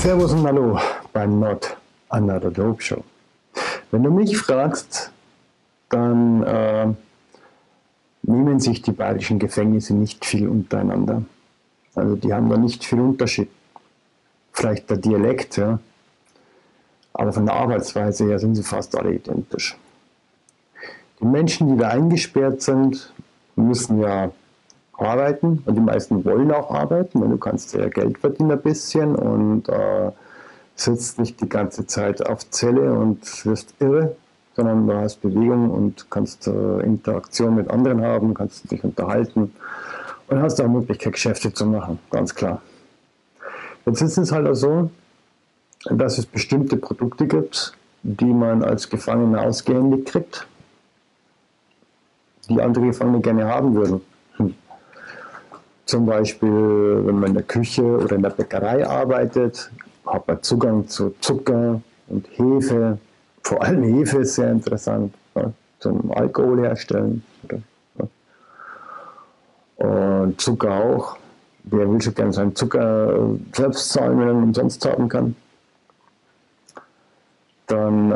Servus und Hallo beim Not Another Dope Show. Wenn du mich fragst, dann nehmen sich die bayerischen Gefängnisse nicht viel untereinander. Also die haben da nicht viel Unterschied. Vielleicht der Dialekt, ja. Aber von der Arbeitsweise her sind sie fast alle identisch. Die Menschen, die da eingesperrt sind, müssen ja arbeiten und die meisten wollen auch arbeiten, weil du kannst ja Geld verdienen ein bisschen und sitzt nicht die ganze Zeit auf Zelle und wirst irre, sondern du hast Bewegung und kannst Interaktion mit anderen haben, kannst dich unterhalten und hast auch Möglichkeit, Geschäfte zu machen, ganz klar. Jetzt ist es halt auch so, dass es bestimmte Produkte gibt, die man als Gefangener ausgehändigt kriegt, die andere Gefangene gerne haben würden. Zum Beispiel, wenn man in der Küche oder in der Bäckerei arbeitet, hat man Zugang zu Zucker und Hefe. Vor allem Hefe ist sehr interessant, ja, zum Alkohol herstellen. Und Zucker auch. Wer will schon gerne seinen Zucker selbst zahlen, wenn er ihn umsonst haben kann? Dann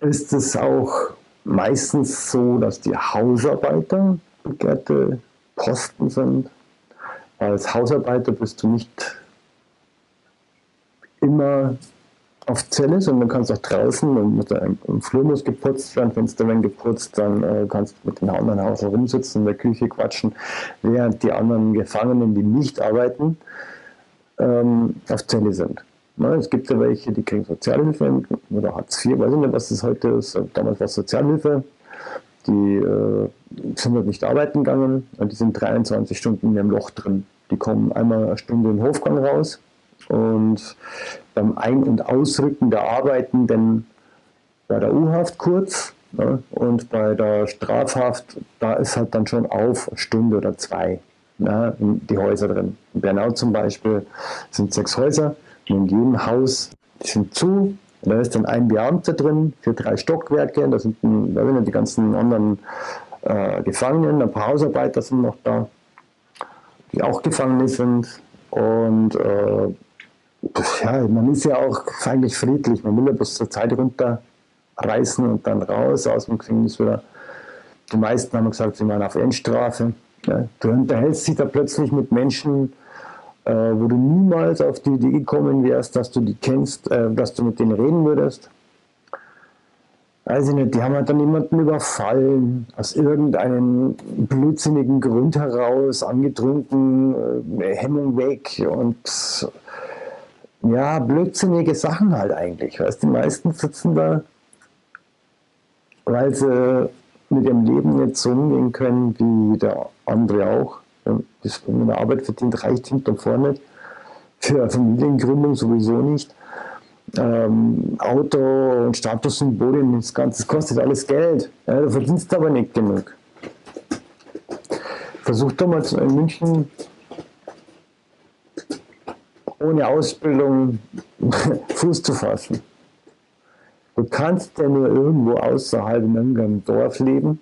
ist es auch meistens so, dass die Hausarbeiter begehrte Posten sind. Als Hausarbeiter bist du nicht immer auf Zelle, sondern du kannst auch draußen, und im Flur muss geputzt werden, Fenster werden geputzt, dann kannst du mit den anderen Haus herumsitzen, in der Küche quatschen, während die anderen Gefangenen, die nicht arbeiten, auf Zelle sind. Na, es gibt ja welche, die kriegen Sozialhilfe oder Hartz IV, weiß ich nicht, was das heute ist, damals war es Sozialhilfe. Die sind halt nicht arbeiten gegangen und die sind 23 Stunden in ihrem Loch drin. Die kommen einmal eine Stunde im Hofgang raus und beim Ein- und Ausrücken der Arbeitenden bei der U-Haft kurz, ne, und bei der Strafhaft, da ist halt dann schon auf Stunde oder zwei, ne, die Häuser drin. In Bernau zum Beispiel sind 6 Häuser und in jedem Haus, die sind zu. Da ist dann ein Beamter drin für 3 Stockwerke, da sind dann die ganzen anderen Gefangenen, ein paar Hausarbeiter sind noch da, die auch Gefangene sind. Und ja, man ist ja auch eigentlich friedlich, man will ja bloß zur Zeit runterreißen und dann raus aus dem Gefängnis wieder. Die meisten haben gesagt, sie waren auf Endstrafe. Ja, du unterhältst dich da plötzlich mit Menschen, wo du niemals auf die Idee gekommen wärst, dass du die kennst, dass du mit denen reden würdest. Weiß ich nicht, die haben halt dann jemanden überfallen, aus irgendeinem blödsinnigen Grund heraus, angetrunken, Hemmung weg und ja, blödsinnige Sachen halt eigentlich. Weißt, die meisten sitzen da, weil sie mit ihrem Leben nicht so umgehen können, wie der andere auch. Das, wenn man Arbeit verdient, reicht hinten und vorne nicht. Für Familiengründung sowieso nicht. Auto und Statussymbole und das Ganze, das kostet alles Geld. Ja, du verdienst aber nicht genug. Versuch doch mal in München ohne Ausbildung Fuß zu fassen. Du kannst ja nur irgendwo außerhalb in irgendeinem Dorf leben,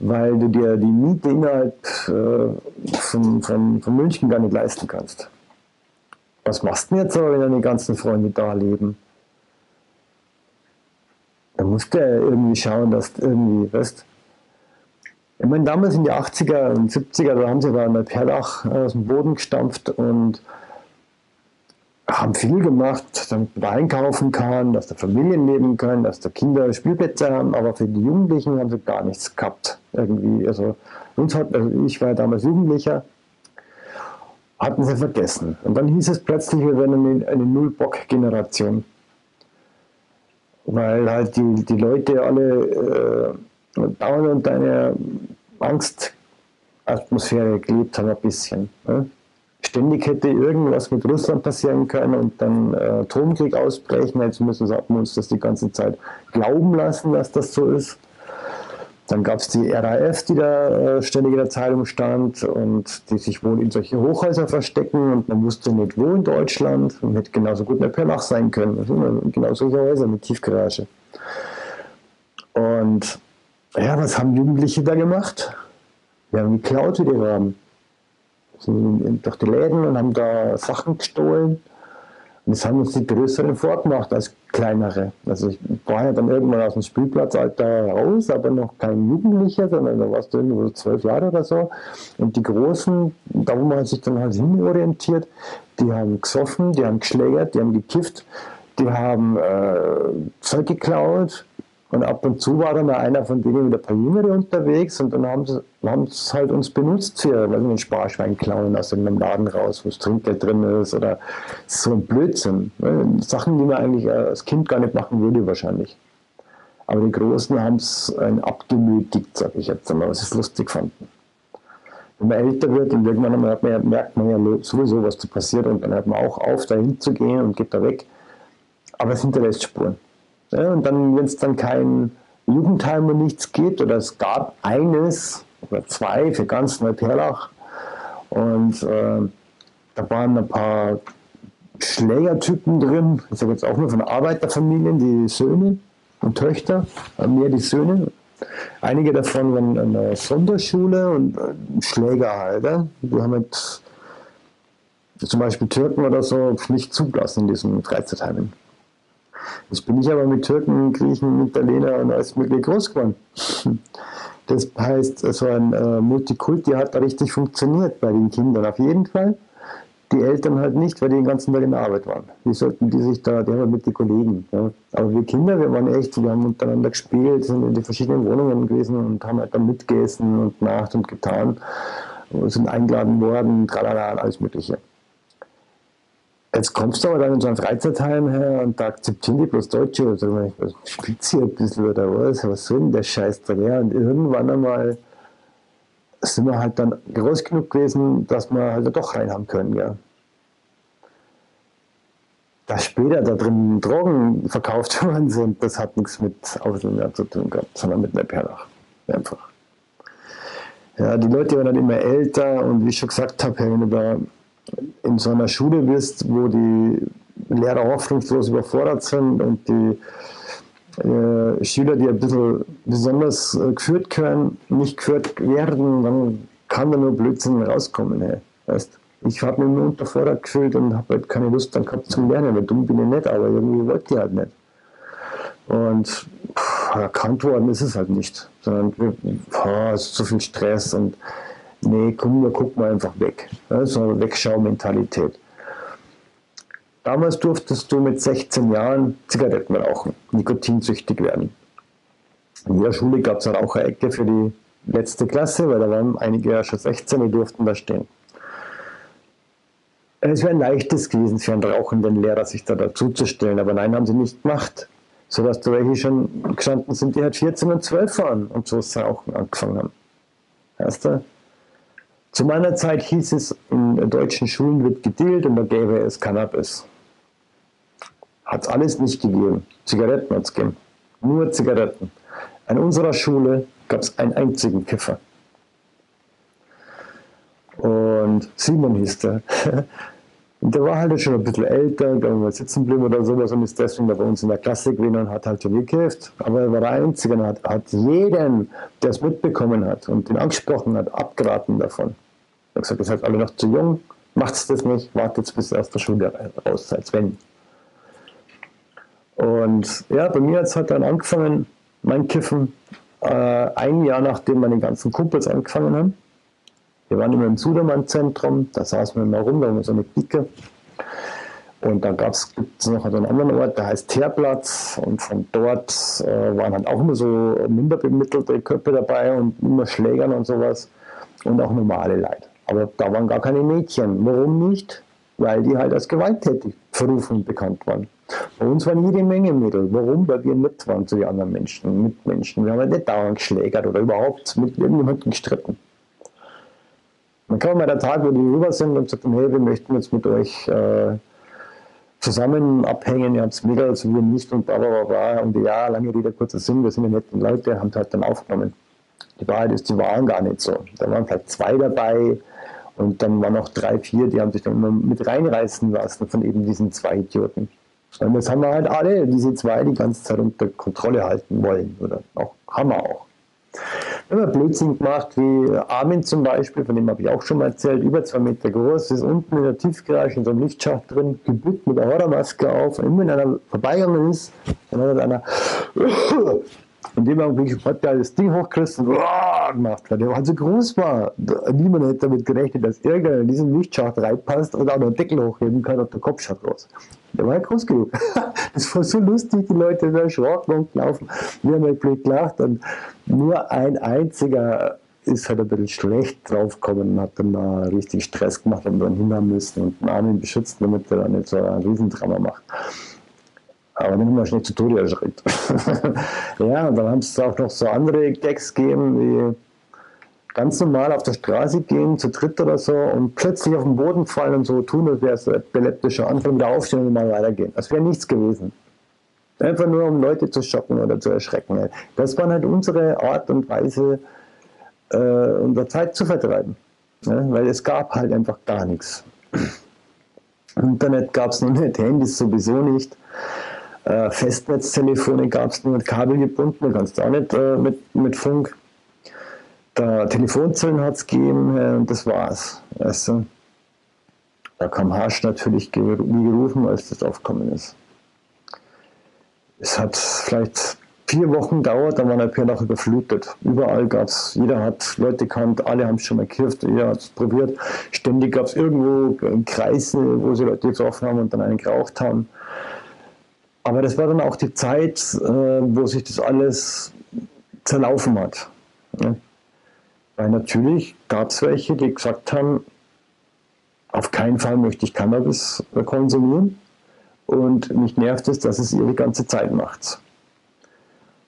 weil du dir die Miete innerhalb von München gar nicht leisten kannst. Was machst du denn jetzt, wenn deine ganzen Freunde da leben? Da musst du ja irgendwie schauen, dass du irgendwie, weißt. Ich meine, damals in den 80er und 70er, da haben sie aber eine Perlach aus dem Boden gestampft und haben viel gemacht, damit man einkaufen kann, dass da Familien leben können, dass da Kinder Spielplätze haben, aber für die Jugendlichen haben sie gar nichts gehabt. Irgendwie, also, ich war ja damals Jugendlicher, hatten sie vergessen. Und dann hieß es plötzlich, wir wären eine Null-Bock-Generation. Weil halt die Leute alle dauernd unter einer Angstatmosphäre gelebt haben, ein bisschen. Ne? Ständig hätte irgendwas mit Russland passieren können und dann Atomkrieg ausbrechen. Jetzt müssen wir uns das die ganze Zeit glauben lassen, dass das so ist. Dann gab es die RAF, die da ständig in der Zeitung stand und die sich wohl in solche Hochhäuser verstecken und man wusste nicht wo in Deutschland und hätte genauso gut eine Perlach sein können. Also genau solche Häuser mit Tiefgarage. Und ja, was haben Jugendliche da gemacht? Wir haben geklaut, wie die Raben. durch die Läden und haben da Sachen gestohlen. Und das haben uns die Größeren fortgemacht als Kleinere. Also ich war ja dann irgendwann aus dem Spielplatzalter raus, aber noch kein Jugendlicher, sondern da warst du irgendwo 12 Jahre oder so. Und die Großen, da wo man sich dann halt hinorientiert, die haben gesoffen, die haben geschlägert, die haben gekifft, die haben Zeug geklaut. Und ab und zu war dann einer von denen wieder ein paar Jüngere unterwegs und dann haben sie halt uns benutzt für, weil wir ein Sparschwein klauen aus einem Laden raus, wo das Trinkgeld drin ist oder so ein Blödsinn. Sachen, die man eigentlich als Kind gar nicht machen würde wahrscheinlich. Aber die Großen haben es abgenötigt, sage ich jetzt einmal, was sie es lustig fanden. Wenn man älter wird und irgendwann merkt man ja sowieso, was da passiert und dann hört man auch auf, da hinzugehen und geht da weg. Aber es hinterlässt Spuren. Ja, und dann, wenn es dann kein Jugendheim und nichts gibt, oder es gab eines oder zwei für ganz Neuperlach, und da waren ein paar Schlägertypen drin, ich sage jetzt auch nur von Arbeiterfamilien, die Söhne und Töchter, mehr die Söhne. Einige davon waren in der Sonderschule und Schläger halt. Die haben jetzt zum Beispiel Türken oder so nicht zugelassen in diesen Freizeitheimen. Jetzt bin ich aber mit Türken, Griechen, Italiener und alles mögliche groß geworden. Das heißt, so ein Multikulti hat da richtig funktioniert bei den Kindern auf jeden Fall. Die Eltern halt nicht, weil die den ganzen Tag in der Arbeit waren. Die sollten die sich da, die haben mit den Kollegen. Ja. Aber wir Kinder, wir waren echt, wir haben untereinander gespielt, sind in die verschiedenen Wohnungen gewesen und haben halt dann mitgegessen und gemacht und getan. Und sind eingeladen worden, tralala, alles mögliche. Jetzt kommst du aber dann in so ein Freizeitheim her und da akzeptieren die bloß Deutsche oder so, spielt sie ein bisschen oder was soll denn der Scheiß da her? Und irgendwann einmal sind wir halt dann groß genug gewesen, dass wir halt doch rein haben können, ja. Dass später da drin Drogen verkauft worden sind, das hat nichts mit Ausländern zu tun gehabt, sondern mit einer Perlach. Einfach. Ja, die Leute werden dann immer älter und wie ich schon gesagt habe, hängen über in so einer Schule bist, wo die Lehrer hoffnungslos überfordert sind und die Schüler, die ein bisschen besonders geführt können, nicht geführt werden, dann kann da nur Blödsinn rauskommen. Hey. Weißt, ich habe mich nur unterfordert gefühlt und habe halt keine Lust dann gehabt zum Lernen, weil dumm bin ich nicht, aber irgendwie wollte ich halt nicht. Und erkannt worden ist es halt nicht, sondern es ist so viel Stress und nee, komm, da guck mal einfach weg. Ja, so eine Wegschau-Mentalität. Damals durftest du mit 16 Jahren Zigaretten rauchen, nikotinsüchtig werden. In jeder Schule gab es eine Raucherecke für die letzte Klasse, weil da waren einige ja schon 16, die durften da stehen. Es wäre ein leichtes gewesen für einen rauchenden Lehrer, sich da dazuzustellen, aber nein, haben sie nicht gemacht. Sodass da welche schon gestanden sind, die halt 14 und 12 waren und so das Rauchen angefangen haben. Weißt du? Zu meiner Zeit hieß es, in deutschen Schulen wird gedealt und da gäbe es Cannabis. Hat es alles nicht gegeben. Zigaretten hat es gegeben. Nur Zigaretten. An unserer Schule gab es einen einzigen Kiffer. Und Simon hieß der. Und der war halt schon ein bisschen älter, da war sitzen geblieben oder sowas und ist deswegen da bei uns in der Klasse gewesen und hat halt schon gekifft. Aber er war der Einzige und hat jeden, der es mitbekommen hat und den angesprochen hat, abgeraten davon. Er hat gesagt, ihr seid alle noch zu jung, macht's das nicht, wartet bis aus der Schule raus seid, wenn. Und ja, bei mir hat es halt dann angefangen, mein Kiffen, ein Jahr nachdem meine ganzen Kumpels angefangen haben. Wir waren immer im Sudermann-Zentrum, da saßen wir immer rum, da war so eine Dicke. Und dann gibt es noch einen anderen Ort, der heißt Teerplatz. Und von dort waren halt auch immer so minderbemittelte Köpfe dabei und immer Schlägern und sowas. Und auch normale Leute. Aber da waren gar keine Mädchen. Warum nicht? Weil die halt als gewalttätig verrufen bekannt waren. Bei uns waren jede Menge Mädels. Warum? Weil wir nett waren zu den anderen Menschen, Mitmenschen. Wir haben halt nicht dauernd geschlägert oder überhaupt mit irgendjemandem gestritten. Dann kam mal der Tag, wo die rüber sind und sagten, hey, wir möchten jetzt mit euch zusammen abhängen, ihr habt es mega, also wir nicht und bla bla bla. Und ja, lange Rede, kurzer Sinn, wir sind ja netten Leute, haben es halt dann aufgenommen. Die Wahrheit ist, die waren gar nicht so. Da waren vielleicht 2 dabei und dann waren noch 3, 4, die haben sich dann immer mit reinreißen lassen von eben diesen 2 Idioten. Und jetzt haben wir halt alle diese 2 die ganze Zeit unter Kontrolle halten wollen, oder auch, haben wir auch. immer Blödsinn gemacht, wie Armin zum Beispiel, von dem habe ich auch schon mal erzählt, über 2 Meter groß, ist unten in der Tiefgarage in so einem Lichtschacht drin, gebückt mit der Horrormaske auf, immer in einer vorbeigegangen ist, dann hat einer in dem Augenblick hat der das Ding hochgerissen und gemacht, weil der so groß war. Niemand hätte damit gerechnet, dass irgendeiner in diesen Lichtschacht reinpasst und auch noch einen Deckel hochheben kann auf der Kopfschacht raus. Der war ja groß genug. Das war so lustig, die Leute sind erschrocken und laufen. Wir haben halt blöd gelacht und nur ein einziger ist halt ein bisschen schlecht draufgekommen und hat dann mal richtig Stress gemacht und dann hinhaben müssen und den Armin beschützt, damit er dann nicht so einen Riesendrama macht. Aber dann haben wir schnell zu Tode erschreckt. Ja, und dann haben es auch noch so andere Gags gegeben, wie ganz normal auf der Straße gehen, zu dritt oder so, und plötzlich auf den Boden fallen und so tun, als wäre es ein epileptischer Anfall, wieder aufstehen und mal weitergehen. Das wäre nichts gewesen. Einfach nur, um Leute zu schocken oder zu erschrecken. Halt. Das war halt unsere Art und Weise, unsere Zeit zu vertreiben. Ne? Weil es gab halt einfach gar nichts. Internet gab es noch nicht, Handys sowieso nicht. Festnetztelefone gab es nur mit Kabel gebunden, kannst du auch nicht mit Funk. Da Telefonzellen hat es gegeben und das war's. Weißt du? Da kam Harsch natürlich gerufen, als das aufgekommen ist. Es hat vielleicht 4 Wochen gedauert, dann waren wir per Nacht überflutet. Überall gab es, jeder hat Leute gekannt, alle haben es schon mal gekifft, jeder hat es probiert. Ständig gab es irgendwo Kreise, wo sie Leute getroffen haben und dann einen geraucht haben. Aber das war dann auch die Zeit, wo sich das alles zerlaufen hat. Ne? Weil natürlich gab es welche, die gesagt haben, auf keinen Fall möchte ich Cannabis konsumieren und mich nervt es, dass es ihr die ganze Zeit macht.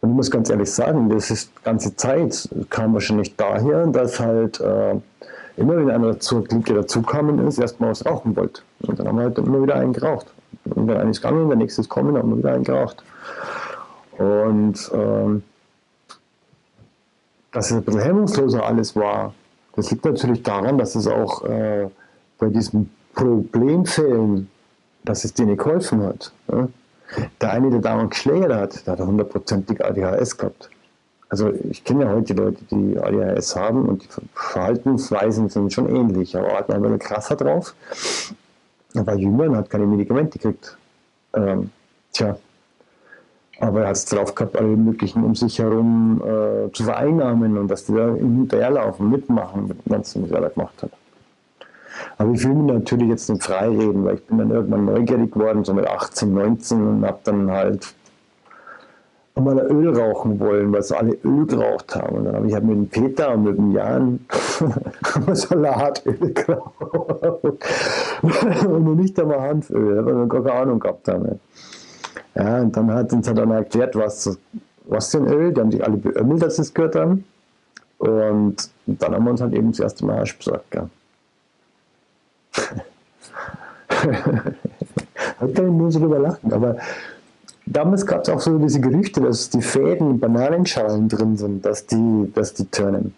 Und ich muss ganz ehrlich sagen, das ist die ganze Zeit kam wahrscheinlich daher, dass halt immer wenn einer dazugekommen ist, erstmal was rauchen wollte. Und dann haben wir halt immer wieder einen geraucht. Und dann eines gegangen, der nächste ist gekommen, haben wir wieder einen geraucht. Und dass es ein bisschen hemmungsloser alles war, das liegt natürlich daran, dass es auch bei diesen Problemfällen, dass es denen geholfen hat. Ja? Der eine, der damals geschlägert hat, der hat 100%ig ADHS gehabt. Also ich kenne ja heute Leute, die ADHS haben und die Verhaltensweisen sind schon ähnlich, aber hat man krasser drauf. Er war jünger und hat keine Medikamente gekriegt. Tja, aber er hat es drauf gehabt, alle möglichen um sich herum zu vereinnahmen und dass die da hinterherlaufen, mitmachen, mit dem ganzen, was er da gemacht hat. Aber ich will mir natürlich jetzt nicht freireden, weil ich bin dann irgendwann neugierig geworden, so mit 18, 19 und habe dann halt einmal Öl rauchen wollen, weil sie alle Öl geraucht haben. Und dann habe ich halt mit dem Peter und mit dem Jan Salatöl geraucht. Und noch nicht einmal Hanföl, weil wir gar keine Ahnung gehabt haben. Ja, und dann hat uns halt einer erklärt, was für ein Öl, die haben sich alle beömmelt, dass sie es gehört haben. Und dann haben wir uns halt eben das erste Mal Hasch besorgt. Ja. Da kann ich nur so drüber lachen, aber damals gab es auch so diese Gerüchte, dass die Fäden in Bananenschalen drin sind, dass die turnen.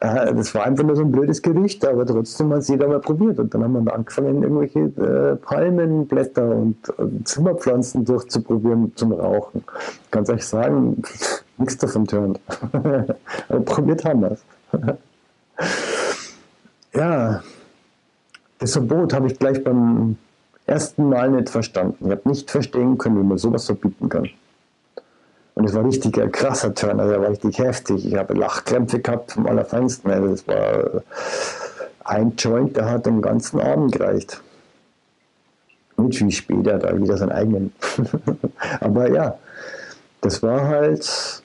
Das war einfach nur so ein blödes Gerücht, aber trotzdem hat es jeder mal probiert. Und dann haben wir angefangen, irgendwelche Palmenblätter und Zimmerpflanzen durchzuprobieren zum Rauchen. Ich kann es euch sagen, nichts davon turnt. Aber probiert haben wir es. Ja, das Verbot habe ich gleich beim ersten Mal nicht verstanden. Ich habe nicht verstehen können, wie man sowas verbieten kann. Und es war richtig ein krasser Turn, also er war richtig heftig. Ich habe Lachkrämpfe gehabt vom Allerfeinsten. Also das war ein Joint, der hat den ganzen Abend gereicht. Nicht viel später, da wieder seinen eigenen. Aber ja, das war halt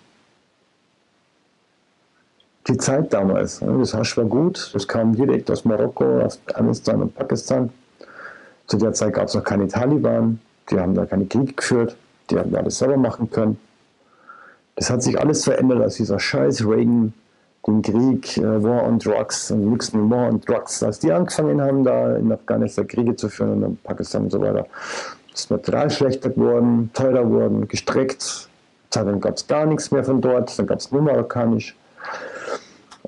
die Zeit damals. Das Hasch war gut, das kam direkt aus Marokko, aus Afghanistan und Pakistan. Zu der Zeit gab es noch keine Taliban, die haben da keine Kriege geführt, die haben da alles selber machen können. Das hat sich alles verändert, als dieser scheiß Reagan, den Krieg, War on Drugs, den nächsten War on Drugs, als die angefangen haben, da in Afghanistan Kriege zu führen und in Pakistan und so weiter. Das ist total schlechter geworden, teurer geworden, gestreckt. Dann gab es gar nichts mehr von dort, dann gab es nur Marokkanisch.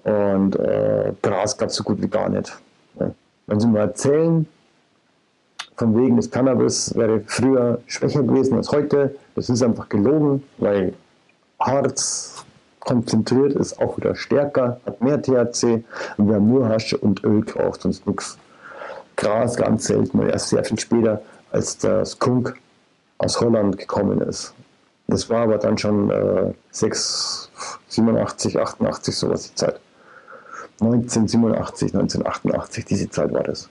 Und Gras gab es so gut wie gar nicht. Ja. Wenn Sie mal erzählen, von wegen des Cannabis wäre früher schwächer gewesen als heute, das ist einfach gelogen, weil Harz, konzentriert, ist auch wieder stärker, hat mehr THC. Und wir haben nur Hasche und Öl geraucht, sonst nichts. Gras ganz selten, und erst sehr viel später, als der Skunk aus Holland gekommen ist. Das war aber dann schon 87, 88, sowas die Zeit. 1987, 1988, diese Zeit war das.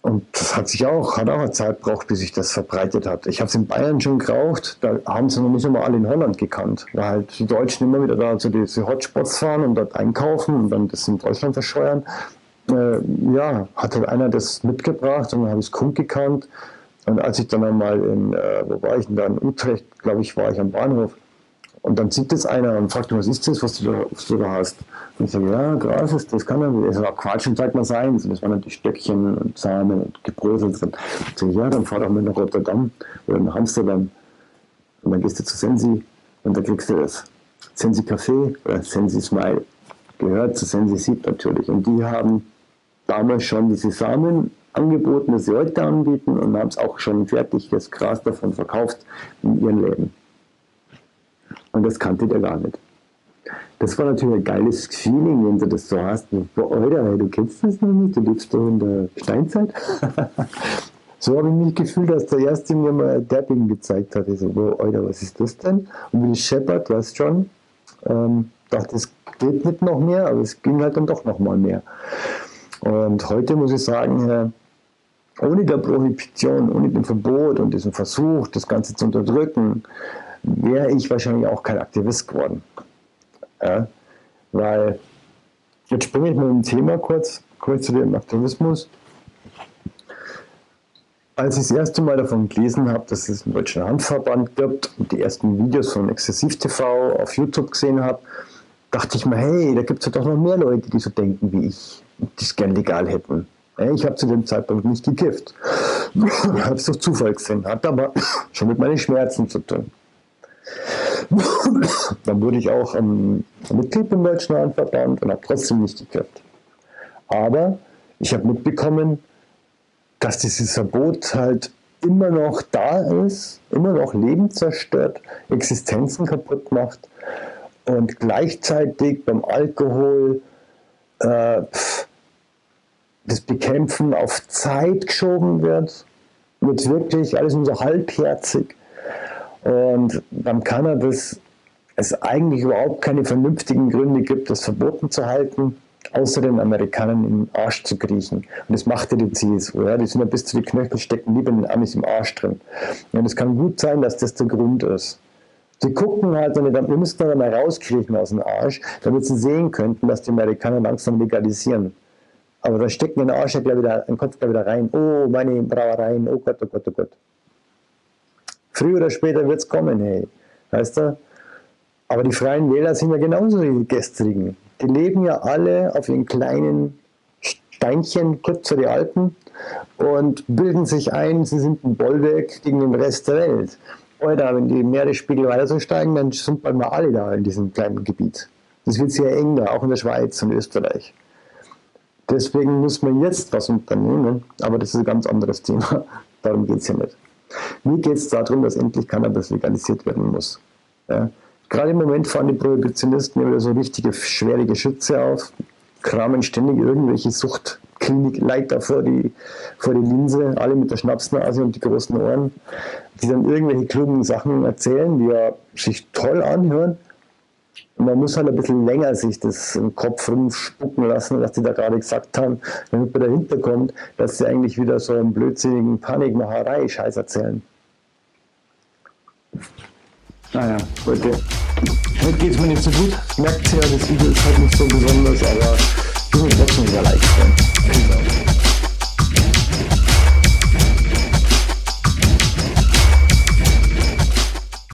Und das hat auch eine Zeit gebraucht, bis sich das verbreitet hat. Ich habe es in Bayern schon geraucht, da haben sie noch nicht einmal alle in Holland gekannt. Weil halt die Deutschen immer wieder da zu diese Hotspots fahren und dort einkaufen und dann das in Deutschland verscheuern. Ja, hat halt einer das mitgebracht und dann habe ich es kund gekannt. Und als ich dann einmal in, wo war ich denn da, in Utrecht, glaube ich, war ich am Bahnhof. Und dann sieht das einer und fragt, was ist das, was du da hast? Und ich sage, ja, Gras ist das, kann er. Ich sage, Quatsch, und zeigt mal seins. Und das waren natürlich Stöckchen und Samen und gebröselt. Und ich sage, ja, dann fahr doch mal nach Rotterdam oder nach Amsterdam. Und dann gehst du zu Sensi und da kriegst du das. Sensi Café oder Sensi Smile gehört zu Sensi Sieb natürlich. Und die haben damals schon diese Samen angeboten, das sie heute anbieten, und haben es auch schon fertig, das Gras davon verkauft in ihren Läden. Und das kannte der gar nicht. Das war natürlich ein geiles Feeling, wenn du das so hast. Alter, du kennst das noch nicht, du lebst doch in der Steinzeit. So habe ich mich gefühlt, als der Erste mir mal Dabbing gezeigt hat. Ich so, Alter, was ist das denn? Und wie Shepard, weißt schon, dachte, es geht nicht noch mehr, aber es ging halt dann doch noch mal mehr. Und heute muss ich sagen, ohne der Prohibition, ohne dem Verbot und diesem Versuch, das Ganze zu unterdrücken, wäre ich wahrscheinlich auch kein Aktivist geworden. Ja, weil, jetzt springe ich mit dem Thema kurz zu dem Aktivismus. Als ich das erste Mal davon gelesen habe, dass es einen Deutschen Hanfverband gibt und die ersten Videos von Exzessiv TV auf YouTube gesehen habe, dachte ich mir, hey, da gibt es ja doch noch mehr Leute, die so denken wie ich, die es gern legal hätten. Ich habe zu dem Zeitpunkt nicht gekifft. Ich habe es durch Zufall gesehen, hat aber schon mit meinen Schmerzen zu tun. Dann wurde ich auch Mitglied im Deutschen Hanfverband und habe trotzdem nicht gekifft. Aber ich habe mitbekommen, dass dieses Verbot halt immer noch da ist, immer noch Leben zerstört, Existenzen kaputt macht und gleichzeitig beim Alkohol das Bekämpfen auf Zeit geschoben wird. Wird wirklich alles nur so halbherzig. Und beim Cannabis es eigentlich überhaupt keine vernünftigen Gründe gibt, das verboten zu halten, außer den Amerikanern im Arsch zu kriechen. Und das macht ja die CSU. Ja? Die sind ja bis zu den Knöcheln, stecken lieber den Amis im Arsch drin. Und es kann gut sein, dass das der Grund ist. Die gucken halt, wir müssen da mal rauskriechen aus dem Arsch, damit sie sehen könnten, dass die Amerikaner langsam legalisieren. Aber da stecken den Arsch ja gleich wieder, den Kopf gleich wieder rein. Oh, meine Brauereien, oh Gott, oh Gott, oh Gott. Früher oder später wird es kommen, hey. Weißt du? Aber die Freien Wähler sind ja genauso wie die Gestrigen. Die leben ja alle auf ihren kleinen Steinchen, kurz vor die Alpen, und bilden sich ein, sie sind ein Bollwerk gegen den Rest der Welt. Alter, wenn die Meeresspiegel weiter so steigen, dann sind bald mal alle da in diesem kleinen Gebiet. Das wird sehr eng da, auch in der Schweiz und Österreich. Deswegen muss man jetzt was unternehmen, aber das ist ein ganz anderes Thema. Darum geht es ja nicht. Mir geht es darum, dass endlich Cannabis legalisiert werden muss. Ja. Gerade im Moment fahren die Prohibitionisten wieder so richtige, schwere Geschütze auf, kramen ständig irgendwelche Suchtklinik-Leiter vor die Linse, alle mit der Schnapsnase und die großen Ohren, die dann irgendwelche klugen Sachen erzählen, die ja sich toll anhören. Und man muss halt ein bisschen länger sich das im Kopf rumspucken lassen, was die da gerade gesagt haben, damit man dahinter kommt, dass sie eigentlich wieder so einen blödsinnigen Panikmacherei-Scheiß erzählen. Naja, heute geht es mir nicht so gut. Merkt ihr ja, das Video ist halt nicht so besonders, aber ich bin mir trotzdem sehr leicht.